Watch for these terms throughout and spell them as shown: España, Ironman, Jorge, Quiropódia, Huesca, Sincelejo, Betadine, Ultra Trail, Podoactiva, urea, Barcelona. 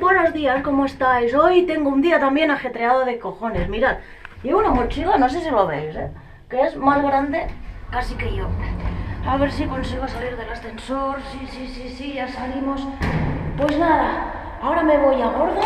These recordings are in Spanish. Buenos días, ¿cómo estáis? Hoy tengo un día también ajetreado de cojones. Mirad, llevo una mochila, no sé si lo veis, que es más grande casi que yo. A ver si consigo salir del ascensor. Sí, ya salimos. Pues nada, ahora me voy a Gordo.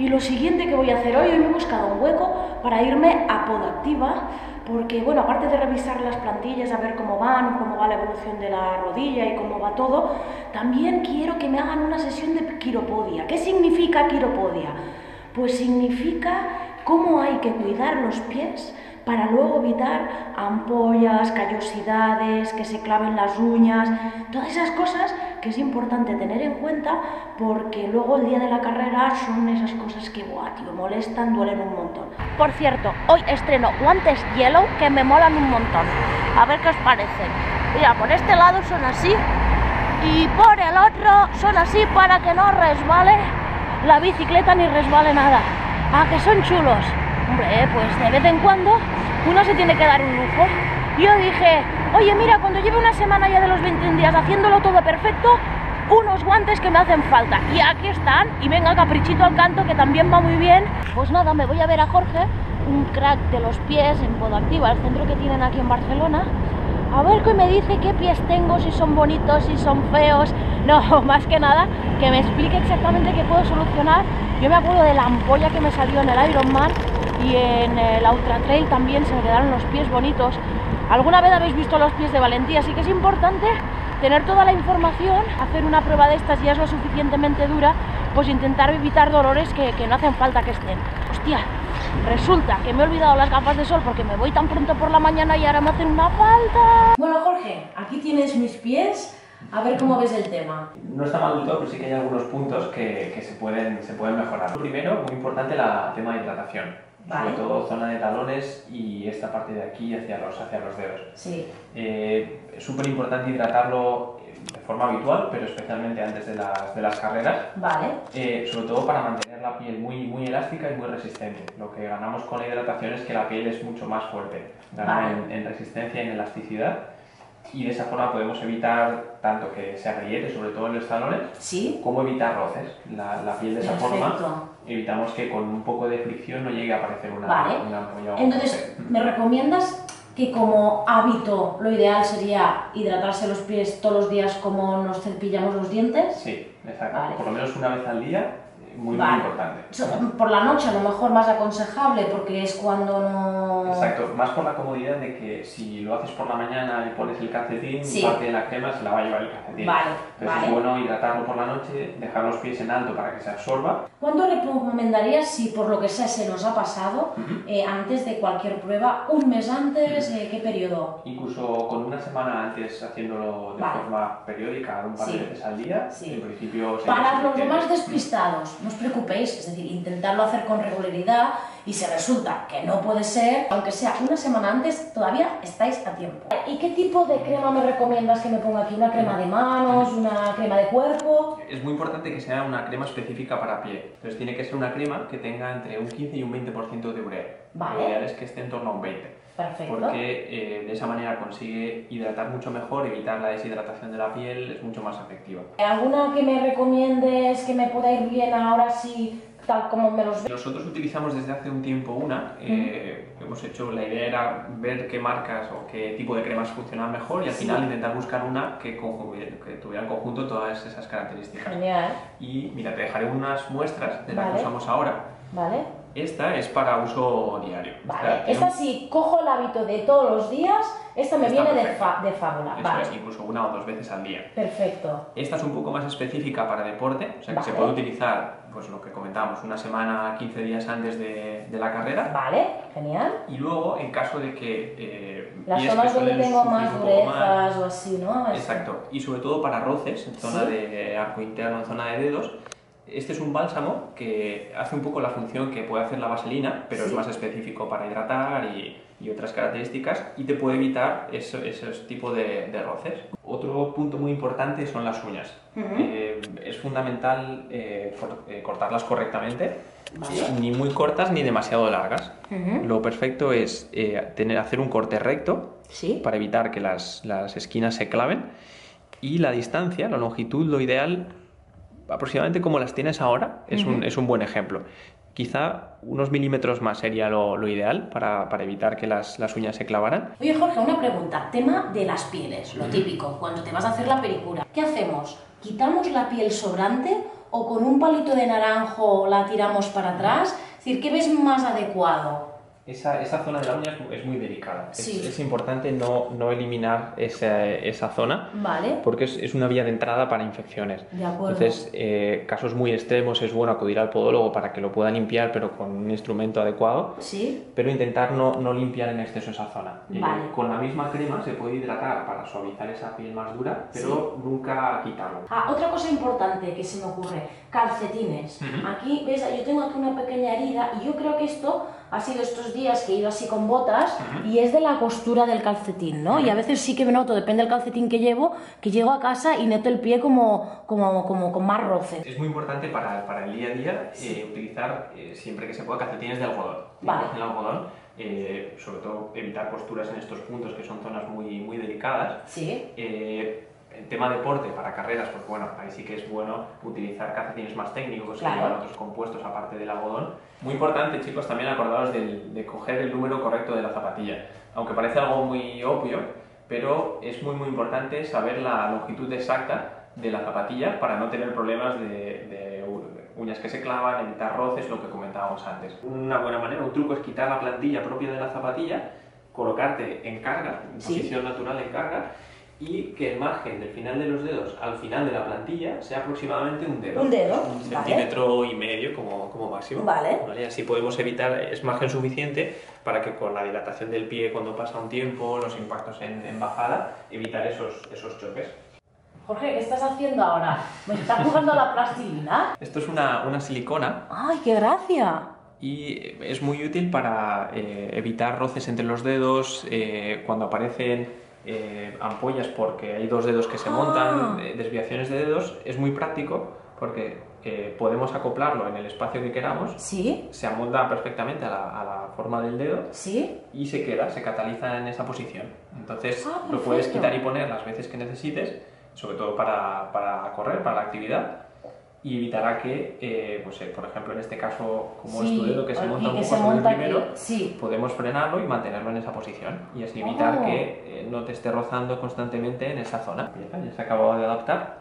Y lo siguiente que voy a hacer hoy, me he buscado un hueco para irme a Podoactiva. Porque, bueno, aparte de revisar las plantillas, a ver cómo van, cómo va la evolución de la rodilla y cómo va todo, también quiero que me hagan una sesión de quiropodia. ¿Qué significa quiropodia? Pues significa cómo hay que cuidar los pies para luego evitar ampollas, callosidades, que se claven las uñas, todas esas cosas que es importante tener en cuenta porque luego el día de la carrera son esas cosas que, buah, tío, molestan, duelen un montón. Por cierto, hoy estreno guantes yellow que me molan un montón. A ver qué os parecen. Mira, por este lado son así y por el otro son así para que no resbale la bicicleta ni resbale nada. Ah, que son chulos. Hombre, pues de vez en cuando uno se tiene que dar un lujo. Yo dije, oye, mira, cuando lleve una semana ya de los 21 días haciéndolo todo perfecto, unos guantes que me hacen falta. Y aquí están, y venga, caprichito al canto, que también va muy bien. Pues nada, me voy a ver a Jorge, un crack de los pies en Podoactiva, el centro que tienen aquí en Barcelona. A ver qué me dice, qué pies tengo, si son bonitos, si son feos. No, más que nada, que me explique exactamente qué puedo solucionar. Yo me acuerdo de la ampolla que me salió en el Ironman y en el Ultra Trail también se me quedaron los pies bonitos. Alguna vez habéis visto los pies de Valentía, así que es importante tener toda la información, hacer una prueba de estas ya es lo suficientemente dura, pues intentar evitar dolores que no hacen falta que estén. Hostia, resulta que me he olvidado las gafas de sol porque me voy tan pronto por la mañana y ahora me hacen una falta. Bueno, Jorge, aquí tienes mis pies. A ver cómo ves el tema. No está mal del todo, pero sí que hay algunos puntos que se pueden mejorar. Primero, muy importante el tema de hidratación. Vale. Sobre todo zona de talones y esta parte de aquí hacia los dedos. Sí. Es súper importante hidratarlo de forma habitual, pero especialmente antes de las carreras. Vale. Sobre todo para mantener la piel muy elástica y muy resistente. Lo que ganamos con la hidratación es que la piel es mucho más fuerte. Vale. En resistencia y en elasticidad. Y de esa forma podemos evitar tanto que se agriete, sobre todo en los talones, ¿sí?, como evitar roces. La piel de esa forma evitamos que con un poco de fricción no llegue a aparecer una ampolla. Vale. Entonces, ¿me recomiendas que como hábito lo ideal sería hidratarse los pies todos los días como nos cepillamos los dientes? Sí, exacto. Vale. Por lo menos una vez al día. Muy, vale, muy importante. Por la noche a lo mejor más aconsejable porque es cuando no... Exacto, más por la comodidad de que si lo haces por la mañana y pones el calcetín, sí, parte de la crema se la va a llevar el calcetín. Vale. Entonces vale, es bueno hidratarlo por la noche, dejar los pies en alto para que se absorba. ¿Cuánto recomendarías si por lo que sea se nos ha pasado, antes de cualquier prueba, un mes antes, qué periodo? Incluso con una semana antes haciéndolo de vale, forma periódica, un par de veces al día, sí, en principio... Para los demás despistados, no os preocupéis, es decir, intentarlo hacer con regularidad y si resulta que no puede ser, aunque sea una semana antes, todavía estáis a tiempo. ¿Y qué tipo de crema me recomiendas que me ponga aquí? ¿Una crema de manos? ¿Una crema de cuerpo? Es muy importante que sea una crema específica para piel. Entonces tiene que ser una crema que tenga entre un 15 y un 20% de urea. Vale. Lo ideal es que esté en torno a un 20%. Perfecto. Porque de esa manera consigue hidratar mucho mejor, evitar la deshidratación de la piel, es mucho más efectiva. ¿Alguna que me recomiendes que me pueda ir bien ahora sí, tal como me los veo? Nosotros utilizamos desde hace un tiempo una, hemos hecho, la idea era ver qué marcas o qué tipo de cremas funcionaban mejor y al final intentar buscar una que tuviera en conjunto todas esas características. Genial. Y mira, te dejaré unas muestras de la que usamos ahora. Vale. Esta es para uso diario. Vale, esta si cojo el hábito de todos los días, esta me viene de fábula. Vale. Es, incluso una o dos veces al día. Perfecto. Esta es un poco más específica para deporte, o sea que se puede utilizar, pues lo que comentábamos, una semana, 15 días antes de la carrera. Vale, genial. Y luego, en caso de que... las zonas donde tengo más durezas o así, ¿no? Exacto. Y sobre todo para roces, en zona de arco interno, en zona de dedos. Este es un bálsamo que hace un poco la función que puede hacer la vaselina, pero es más específico para hidratar y otras características y te puede evitar esos tipos de roces. Otro punto muy importante son las uñas. Es fundamental cortarlas correctamente, ni muy cortas ni demasiado largas. Lo perfecto es hacer un corte recto para evitar que las esquinas se claven y la distancia, la longitud, lo ideal... aproximadamente como las tienes ahora, es un buen ejemplo. Quizá unos milímetros más sería lo ideal para evitar que las uñas se clavaran. Oye, Jorge, una pregunta. Tema de las pieles, lo típico, cuando te vas a hacer la pedicura. ¿Qué hacemos? ¿Quitamos la piel sobrante o con un palito de naranjo la tiramos para atrás? Es decir, ¿qué ves más adecuado? Esa zona de la uña es muy delicada. Sí. Es importante no eliminar esa zona, vale, porque es una vía de entrada para infecciones. De acuerdo. Entonces, casos muy extremos es bueno acudir al podólogo para que lo pueda limpiar, pero con un instrumento adecuado. Sí. Pero intentar no limpiar en exceso esa zona. Vale. Con la misma crema se puede hidratar para suavizar esa piel más dura, pero sí, nunca quitarlo. Ah, otra cosa importante que se me ocurre, calcetines. Aquí, ¿ves? Yo tengo aquí una pequeña herida y yo creo que esto ha sido estos días que he ido así con botas y es de la costura del calcetín, ¿no? Y a veces sí que me noto, depende del calcetín que llevo, que llego a casa y noto el pie como con más roce. Es muy importante para el día a día utilizar siempre que se pueda calcetines de algodón. Vale. De algodón, sobre todo evitar costuras en estos puntos que son zonas muy, muy delicadas. Sí. El tema deporte para carreras, pues bueno, ahí sí que es bueno utilizar calcetines más técnicos, claro, que llevan otros compuestos aparte del algodón. Muy importante, chicos, también acordaros de coger el número correcto de la zapatilla. Aunque parece algo muy obvio, pero es muy muy importante saber la longitud exacta de la zapatilla para no tener problemas de uñas que se clavan, evitar roces, lo que comentábamos antes. Una buena manera, un truco es quitar la plantilla propia de la zapatilla, colocarte en carga, en posición natural en carga, y que el margen del final de los dedos al final de la plantilla sea aproximadamente un dedo. Un dedo, un centímetro y medio como máximo. Vale. ¿Vale? Así podemos evitar, es margen suficiente para que con la dilatación del pie cuando pasa un tiempo, los impactos en bajada, evitar esos choques. Jorge, ¿qué estás haciendo ahora? ¿Me estás jugando a la plastilina? Esto es una silicona. ¡Ay, qué gracia! Y es muy útil para evitar roces entre los dedos, cuando aparecen ampollas porque hay dos dedos que se montan, desviaciones de dedos. Es muy práctico porque podemos acoplarlo en el espacio que queramos. ¿Sí? Se amolda perfectamente a la forma del dedo. ¿Sí? Y se cataliza en esa posición. Entonces lo puedes quitar y poner las veces que necesites, sobre todo para correr, para la actividad, y evitará que, pues, por ejemplo, en este caso, como es tu dedo que se monta un poco sobre el primero, podemos frenarlo y mantenerlo en esa posición. Y así evitar que no te esté rozando constantemente en esa zona. Ya se ha acabado de adaptar.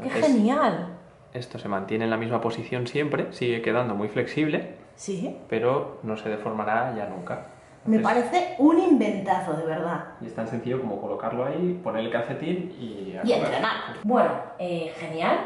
Entonces, ¡qué genial! Esto se mantiene en la misma posición siempre, sigue quedando muy flexible, pero no se deformará ya nunca. Entonces, me parece un inventazo, de verdad. Y es tan sencillo como colocarlo ahí, poner el calcetín y entrenar. Bueno, genial,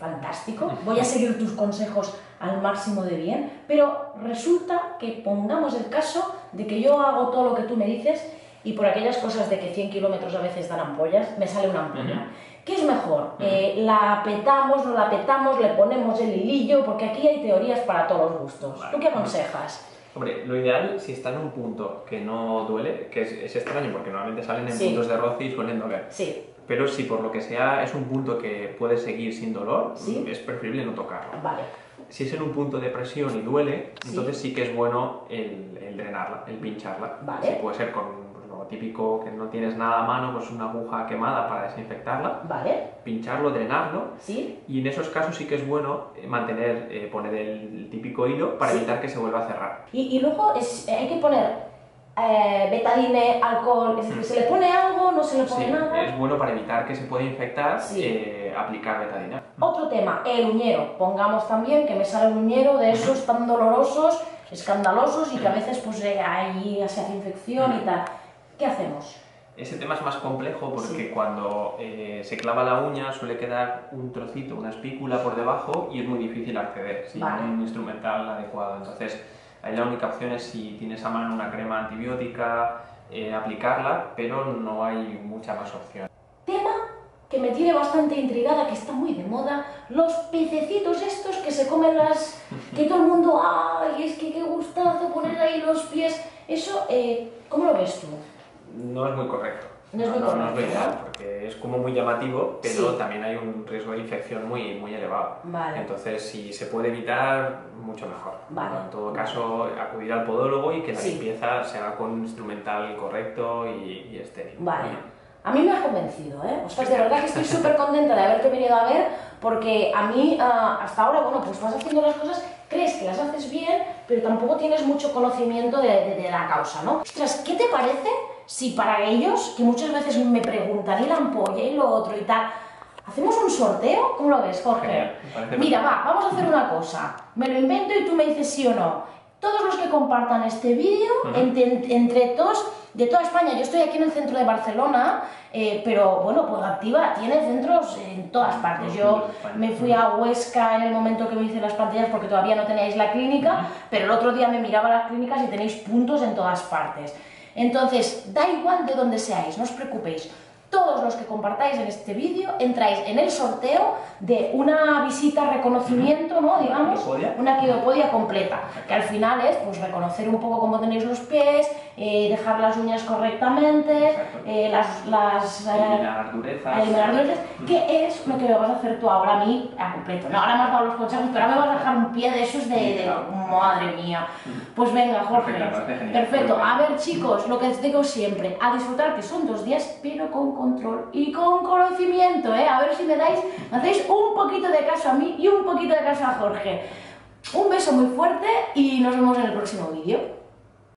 fantástico. Voy a seguir tus consejos al máximo de bien, pero resulta que pongamos el caso de que yo hago todo lo que tú me dices y por aquellas cosas de que 100 kilómetros a veces dan ampollas, me sale una ampolla. ¿Qué es mejor? ¿La petamos, no la petamos, le ponemos el hilillo? Porque aquí hay teorías para todos los gustos. Vale. ¿Tú qué aconsejas? Hombre, lo ideal, si está en un punto que no duele, que es extraño porque normalmente salen en puntos de roce y suelen doler. Sí. Pero si por lo que sea es un punto que puede seguir sin dolor, es preferible no tocarlo. Vale. Si es en un punto de presión y duele, entonces sí que es bueno el drenarla, el pincharla. Vale. Sí, puede ser con lo típico que no tienes nada a mano, pues una aguja quemada para desinfectarla. Vale. Pincharlo, drenarlo. Sí. Y en esos casos sí que es bueno mantener, poner el típico hilo para evitar que se vuelva a cerrar. Y luego hay que poner betadine, alcohol, es decir, ¿se le pone algo? ¿No se le pone nada? Es bueno para evitar que se pueda infectar, aplicar betadina. Otro tema, el uñero. Pongamos también que me sale un uñero de esos tan dolorosos, escandalosos y que a veces pues ahí se hace infección y tal. ¿Qué hacemos? Ese tema es más complejo porque cuando se clava la uña suele quedar un trocito, una espícula por debajo y es muy difícil acceder sin un instrumental adecuado. Entonces, ahí la única opción es si tienes a mano una crema antibiótica, aplicarla, pero no hay mucha más opción. Tema que me tiene bastante intrigada, que está muy de moda, los pececitos estos que se comen que todo el mundo, ¡ay, es que qué gustazo poner ahí los pies! Eso, ¿cómo lo ves tú? No es muy correcto. No es lo ideal, porque es como muy llamativo, pero también hay un riesgo de infección muy, muy elevado. Vale. Entonces, si se puede evitar, mucho mejor. Vale. Bueno, en todo caso, acudir al podólogo y que la limpieza se haga con un instrumental correcto y estéril. Vale. A mí me ha convencido, ¿eh? Ostras, de verdad que estoy súper contenta de haberte venido a ver, porque a mí hasta ahora, bueno, pues vas haciendo las cosas, crees que las haces bien, pero tampoco tienes mucho conocimiento de la causa, ¿no? Ostras, ¿qué te parece si para ellos, que muchas veces me preguntan, y la ampolla, y lo otro y tal, hacemos un sorteo? ¿Cómo lo ves, Jorge? Genial, mira, va, vamos a hacer una cosa, me lo invento y tú me dices sí o no. Todos los que compartan este vídeo, entre todos, de toda España, yo estoy aquí en el centro de Barcelona, pero bueno, Podoactiva tiene centros en todas partes. Yo me fui a Huesca en el momento que me hice las plantillas porque todavía no teníais la clínica, pero el otro día me miraba las clínicas y tenéis puntos en todas partes. Entonces, da igual de donde seáis, no os preocupéis. Todos los que compartáis en este vídeo entráis en el sorteo de una visita reconocimiento, ¿no? Digamos, una quiropódia completa, que al final es pues reconocer un poco cómo tenéis los pies, dejar las uñas correctamente, eliminar durezas, que es lo que me vas a hacer tú ahora a mí a completo. No, ahora me has dado los consejos, pero ahora me vas a dejar un pie de esos de madre mía. Pues venga, Jorge. Perfecto. A ver, chicos, lo que os digo siempre, a disfrutar, que son 2 días, pero con control y con conocimiento, ¿eh? A ver si me hacéis un poquito de caso a mí y un poquito de caso a Jorge. Un beso muy fuerte y nos vemos en el próximo vídeo.